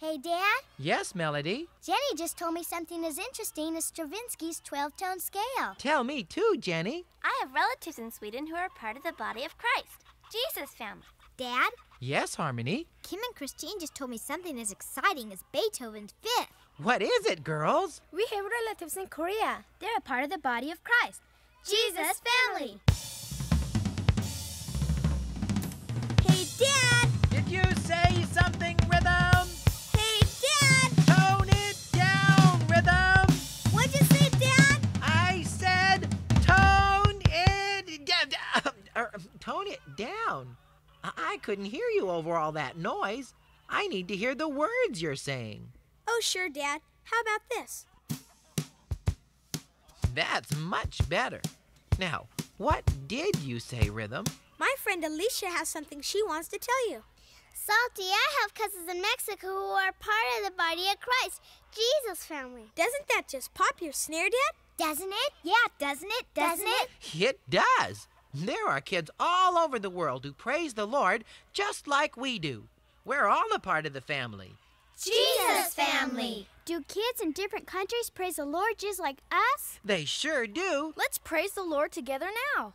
Hey, Dad? Yes, Melody? Jenny just told me something as interesting as Stravinsky's 12-tone scale. Tell me too, Jenny. I have relatives in Sweden who are part of the body of Christ, Jesus family. Dad? Yes, Harmony? Kim and Christine just told me something as exciting as Beethoven's Fifth. What is it, girls? We have relatives in Korea. They're a part of the body of Christ, Jesus family. Hey, Dad! Did you say something, Rhythm? Tone it down. I couldn't hear you over all that noise. I need to hear the words you're saying. Oh, sure, Dad. How about this? That's much better. Now, what did you say, Rhythm? My friend Alicia has something she wants to tell you. Psalty, I have cousins in Mexico who are part of the body of Christ, Jesus family. Doesn't that just pop your snare, Dad? Doesn't it? Yeah, doesn't it? Doesn't it? It does. There are kids all over the world who praise the Lord just like we do. We're all a part of the family. Jesus family! Do kids in different countries praise the Lord just like us? They sure do. Let's praise the Lord together now.